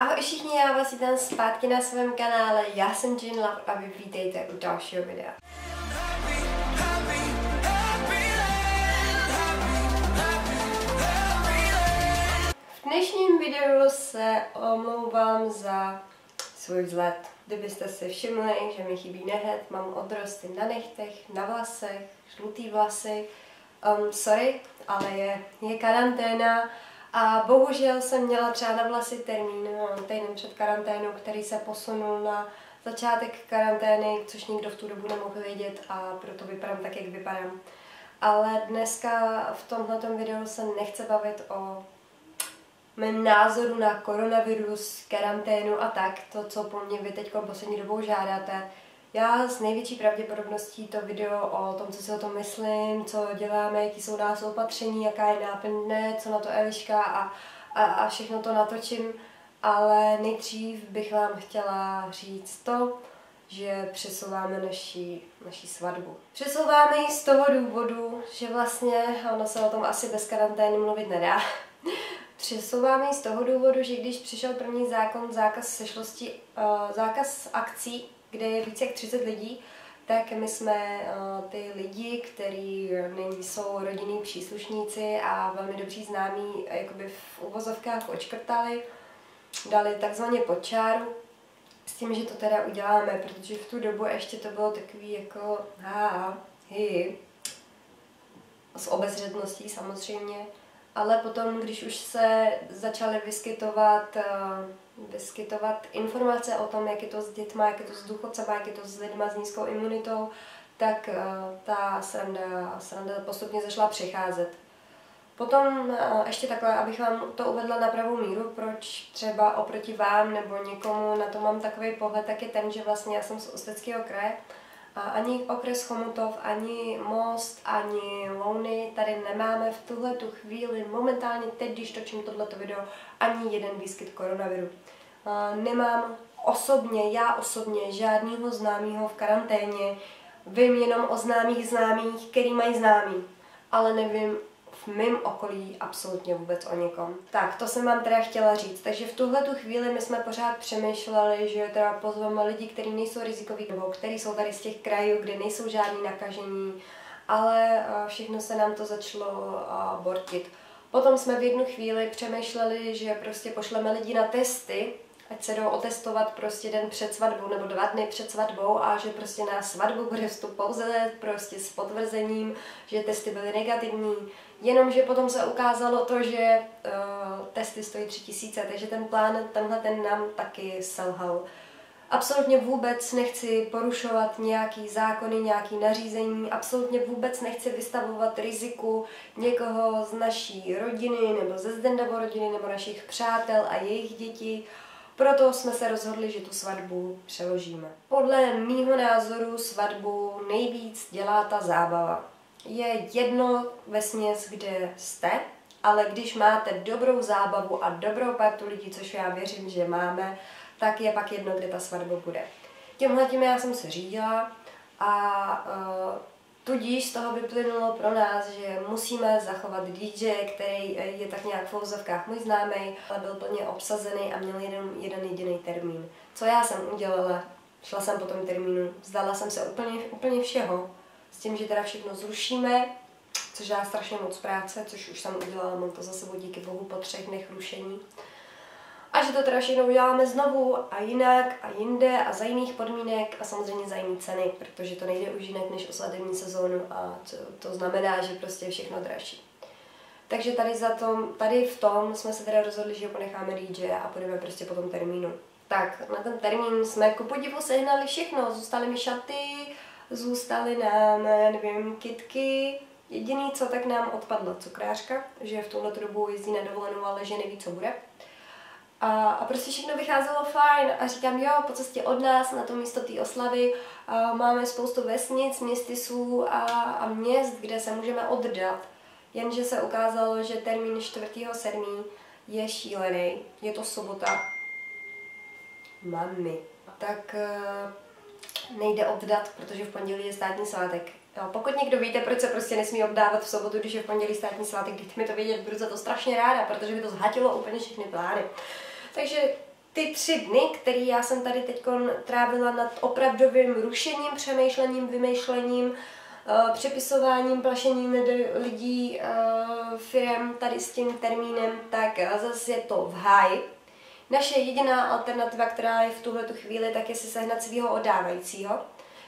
Ahoj všichni, já vás vítám zpátky na svém kanále, já jsem Jane Laur a vy vítejte u dalšího videa. V dnešním videu se omlouvám za svůj vzhled. Kdybyste si všimli, že mi chybí nehet, mám odrosty na nechtech, na vlasech, žlutý vlasy. Sorry, ale je karanténa. A bohužel jsem měla třeba na vlasy termín týden před karanténou, který se posunul na začátek karantény, což nikdo v tu dobu nemohl vědět a proto vypadám tak, jak vypadám. Ale dneska v tomhletom videu se nechci bavit o mém názoru na koronavirus, karanténu a tak, to, co po mně vy teď poslední dobou žádáte. Já s největší pravděpodobností to video o tom, co si o tom myslím, co děláme, jaký jsou nás opatření, jaká je náplň dne, co na to Eliška a všechno to natočím, ale nejdřív bych vám chtěla říct to, že přesouváme naši svatbu. Přesouváme ji z toho důvodu, že vlastně, ono se o tom asi bez karantény mluvit nedá, přesouváme ji z toho důvodu, že když přišel první zákon, zákaz sešlostí, zákaz akcí, kde je více jak 30 lidí, tak my jsme ty lidi, kteří jsou rodinní příslušníci a velmi dobří známí, jakoby v uvozovkách odškrtali, dali takzvaně pod čáru, s tím, že to teda uděláme, protože v tu dobu ještě to bylo takový jako s obezřetností samozřejmě, ale potom, když už se začaly vyskytovat informace o tom, jak je to s dětma, jak je to s důchodcema, jak je to s lidma s nízkou imunitou, tak ta sranda postupně začala přicházet. Potom ještě takhle, abych vám to uvedla na pravou míru, proč třeba oproti vám nebo někomu na to mám takový pohled, tak je ten, že vlastně já jsem z Ústeckého kraje a ani okres Chomutov, ani Most, ani Louny tady nemáme v tuhle tu chvíli, momentálně teď, když točím tohleto video, ani jeden výskyt koronaviru. Nemám osobně, žádného známého v karanténě, vím jenom o známých známých, který mají známý, ale nevím v mém okolí absolutně vůbec o někom. Tak, to jsem vám teda chtěla říct. Takže v tuhle tu chvíli my jsme pořád přemýšleli, že teda pozveme lidi, kteří nejsou rizikoví, nebo kteří jsou tady z těch krajů, kde nejsou žádní nakažení, ale všechno se nám to začalo bortit. Potom jsme v jednu chvíli přemýšleli, že prostě pošleme lidi na testy, ať se jdou otestovat prostě den před svatbou nebo 2 dny před svatbou a že prostě na svatbu bude vstup pouze prostě s potvrzením, že testy byly negativní. Jenomže potom se ukázalo to, že testy stojí 3000, takže ten plán, tenhle nám taky selhal. Absolutně vůbec nechci porušovat nějaký zákony, nějaký nařízení, absolutně vůbec nechci vystavovat riziku někoho z naší rodiny nebo ze Zdendovo rodiny nebo našich přátel a jejich dětí. Proto jsme se rozhodli, že tu svatbu přeložíme. Podle mýho názoru svatbu nejvíc dělá ta zábava. Je jedno vesměs, kde jste, ale když máte dobrou zábavu a dobrou partu lidí, což já věřím, že máme, tak je pak jedno, kde ta svatba bude. Tímhletím já jsem se řídila a tudíž z toho vyplynulo pro nás, že musíme zachovat DJ, který je tak nějak v fouzovkách můj známý, ale byl plně obsazený a měl jeden jediný termín. Co já jsem udělala? Šla jsem po tom termínu, vzdala jsem se úplně všeho, s tím, že teda všechno zrušíme, což dá strašně moc práce, což už jsem udělala, mám to za sebou díky bohu po 3 dnech rušení. A že to teda všechno uděláme znovu a jinak a jinde a za jiných podmínek a samozřejmě za jiné ceny, protože to nejde už jinak než o svatební sezónu a to znamená, že prostě je všechno dražší. Takže tady v tom jsme se teda rozhodli, že ho ponecháme DJ a půjdeme prostě po tom termínu. Tak, na ten termín jsme ku podivu sehnali všechno, zůstaly mi šaty, zůstaly nám, nevím, kytky. Jediný, co tak nám odpadla cukrářka, že v tuhle dobu jezdí na dovolenou, ale že neví, co bude. A prostě všechno vycházelo fajn a říkám, jo, po cestě od nás na to místo té oslavy máme spoustu vesnic, městysů a měst, kde se můžeme oddat. Jenže se ukázalo, že termín 4.7. je šílený, je to sobota. Mami. Tak nejde oddat, protože v pondělí je státní svátek. No, pokud někdo víte, proč se prostě nesmí oddávat v sobotu, když je v pondělí státní svátek, dejte mi to vědět, budu za to strašně ráda, protože by to zhatilo úplně všechny plány. Takže ty 3 dny, které já jsem tady teď trávila nad opravdovým rušením, přemýšlením, vymýšlením, přepisováním, plašením lidí, firem tady s tím termínem, tak zase je to v háji. Naše jediná alternativa, která je v tuhletu chvíli, tak je si sehnat svého oddávajícího,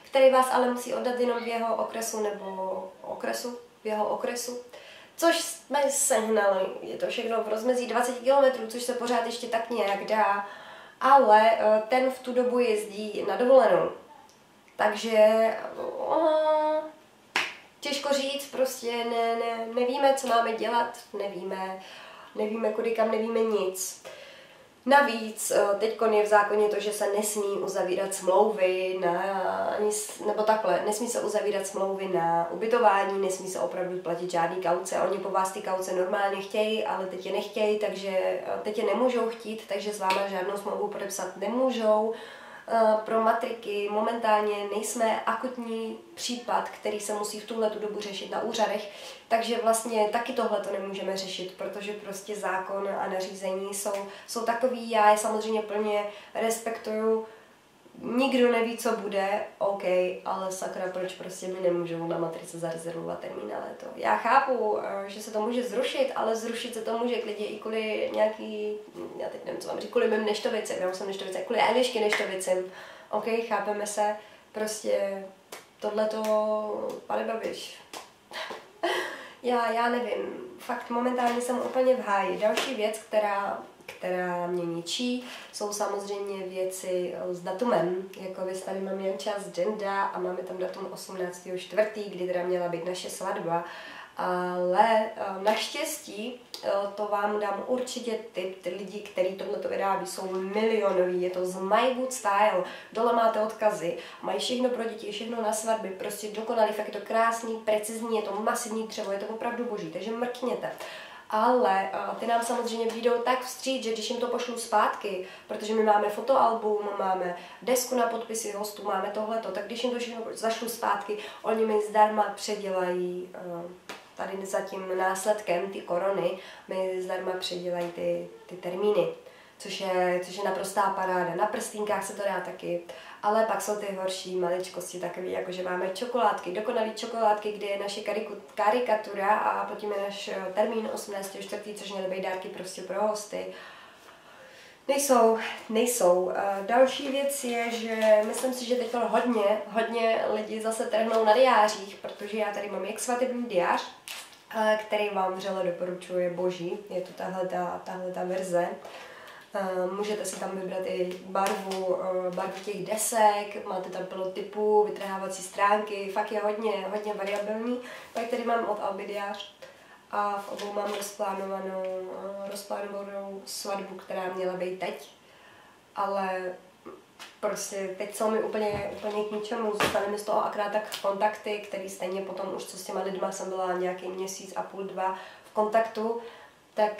který vás ale musí oddat jenom v jeho okresu nebo což jsme sehnali. Je to všechno v rozmezí 20 km, což se pořád ještě tak nějak dá, ale ten v tu dobu jezdí na dovolenou. Takže těžko říct, prostě nevíme, co máme dělat, nevíme kudy kam, nevíme nic. Navíc teď je v zákoně to, že se nesmí uzavírat smlouvy na, nebo takhle, nesmí se uzavírat smlouvy na ubytování, nesmí se opravdu platit žádný kauce. Oni po vás ty kauce normálně chtějí, ale teď je nechtějí, takže teď je nemůžou chtít, takže s váma žádnou smlouvu podepsat nemůžou. Pro matriky momentálně nejsme akutní případ, který se musí v tuhletu dobu řešit na úřadech, takže vlastně taky tohle to nemůžeme řešit, protože prostě zákon a nařízení jsou takový, já je samozřejmě plně respektuju, nikdo neví, co bude, OK, ale sakra, proč prostě mi nemůžou na matrice zarezervovat termín na léto. Já chápu, že se to může zrušit, ale zrušit se to může klidně i kvůli nějaký, já teď nevím, co vám říct, kvůli mým Neštovicem, já jsem Neštovice, kvůli Elišky Neštovicem. OK, chápeme se, prostě tohleto, pane Babiš. Já nevím, fakt momentálně jsem úplně v háji. Další věc, která mě ničí, jsou samozřejmě věci s datumem. Jako věc, tady mám jen čas denda a máme tam datum 18.4., kdy teda měla být naše svatba. Ale naštěstí, to vám dám určitě tip, ty lidi, kteří tohleto vyrábí, jsou milionoví, je to z MyWoodStyle, dole máte odkazy, mají všechno pro děti, všechno na svatby, prostě dokonalý, fakt je to krásný, precizní, je to masivní dřevo, je to opravdu boží, takže mrkněte. Ale ty nám samozřejmě vyjdou tak vstříc, že když jim to pošlu zpátky, protože my máme fotoalbum, máme desku na podpisy hostů, máme tohleto, tak když jim to všechno zašlu zpátky, oni mi zdarma předělají, tady za tím následkem ty korony, mi zdarma předělají ty termíny, což je naprostá paráda. Na prstínkách se to dá taky, ale pak jsou ty horší maličkosti takové, jako že máme čokoládky, dokonalý čokoládky, kde je naše karikatura a potom je náš termín 18.4., což měly být dárky prostě pro hosty. Nejsou. Další věc je, že myslím si, že teď hodně lidí zase trhnou na diářích, protože já tady mám jak svatební diář, který vám vřele doporučuji, boží, je to tahle verze. Můžete si tam vybrat i barvu těch desek, máte tam plno typů, vytrhávací stránky, fakt je hodně variabilní. Pak tady mám od Albidiář a v obou mám rozplánovanou svatbu, která měla být teď, ale prostě teď jsou mi úplně k ničemu, zůstaly mi z toho akorát tak kontakty, který stejně potom už co s těma lidma jsem byla nějaký měsíc a půl, 2 v kontaktu, tak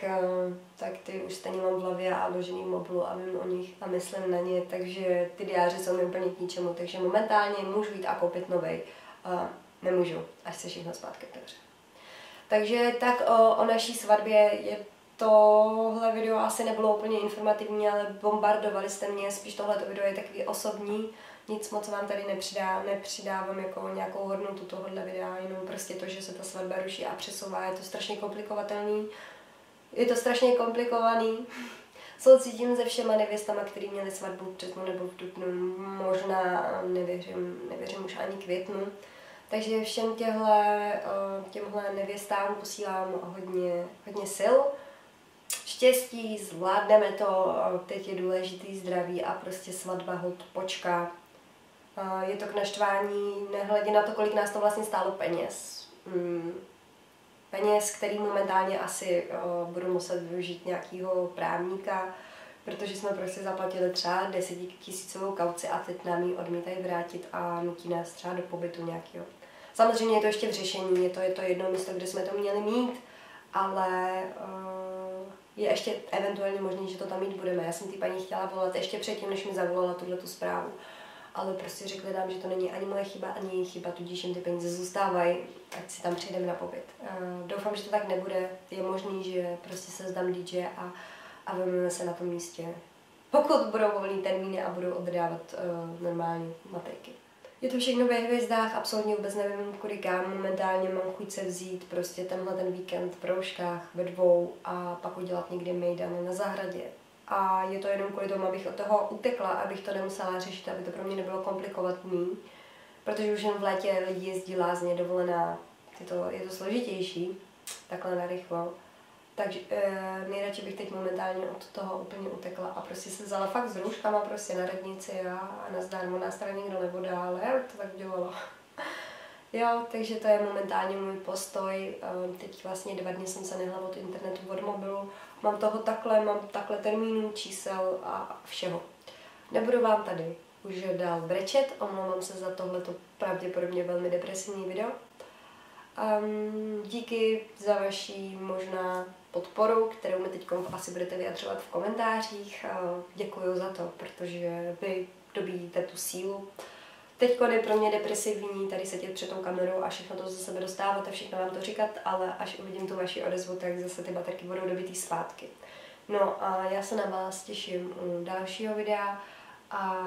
ty už stejně mám v hlavě a ložený mobilu a vím o nich a myslím na ně, takže ty diáře jsou mi úplně k ničemu, takže momentálně můžu jít a koupit novej, nemůžu, až se všechno zpátky otevře. Takže tak o naší svatbě je tohle video asi nebylo úplně informativní, ale bombardovali jste mě, spíš tohleto video je takový osobní, nic moc vám tady nepřidávám jako nějakou hodnotu tohohle videa, jenom prostě to, že se ta svatba ruší a přesouvá, je to strašně komplikovatelný, je to strašně komplikovaný. Soucítím se všema nevěstama, který měli svatbu v březnu nebo v dubnu, možná nevěřím už ani květnu. Takže všem těmhle nevěstám posílám hodně sil. Štěstí, zvládneme to, teď je důležitý zdraví a prostě svatba hod počká. Je to k naštvání, nehledě na to, kolik nás to vlastně stálo peněz. Peněz, který momentálně asi budu muset využít nějakého právníka, protože jsme prostě zaplatili třeba 10 000 kauci a teď nám ji odmítají vrátit a nutí nás třeba do pobytu nějakého. Samozřejmě je to ještě v řešení, je to jedno místo, kde jsme to měli mít, ale je ještě eventuálně možné, že to tam mít budeme. Já jsem ty paní chtěla volat ještě předtím, než mi zavolala tuhletu zprávu. Ale prostě řekli nám, že to není ani moje chyba, ani její chyba, tudíž jim ty peníze zůstávají, ať si tam přijdeme na pobyt. Doufám, že to tak nebude. Je možný, že prostě se zdám DJ a vezmeme se na tom místě Pokud budou volný termíny a budou oddávat normální matriky. Je to všechno ve hvězdách, absolutně vůbec nevím, kudy kam. Momentálně mám chuť se vzít prostě tenhle ten víkend v proužkách ve dvou a pak udělat někdy mejdany na zahradě. A je to jenom kvůli tomu, abych od toho utekla, abych to nemusela řešit, aby to pro mě nebylo komplikované, protože už jen v létě lidi jezdí lázně, dovolená, je to složitější, takhle narychlo. Takže nejradši bych teď momentálně od toho úplně utekla a prostě se vzala fakt s rouškama prostě na radnici a nazdármo nás tady nikdo nebo dále, já to tak dělala. Jo, takže to je momentálně můj postoj, teď vlastně 2 dny jsem se nehnala od internetu, od mobilu, mám toho takhle, mám takhle termínů, čísel a všeho. Nebudu vám tady už dál brečet, omlouvám se za tohleto pravděpodobně velmi depresivní video. Díky za vaši možná podporu, kterou mi teď asi budete vyjadřovat v komentářích. Děkuju za to, protože vy dobíjíte tu sílu. Teďko je pro mě depresivní tady sedět před tou kamerou a všechno to ze sebe dostáváte, všechno vám to říkat, ale až uvidím tu vaši odezvu, tak zase ty baterky budou dobitý zpátky. No a já se na vás těším u dalšího videa a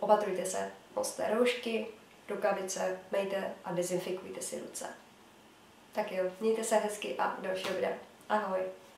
opatrujte se, noste roušky, rukavice, myjte a dezinfikujte si ruce. Tak jo, mějte se hezky a u dalšího videa. Ahoj!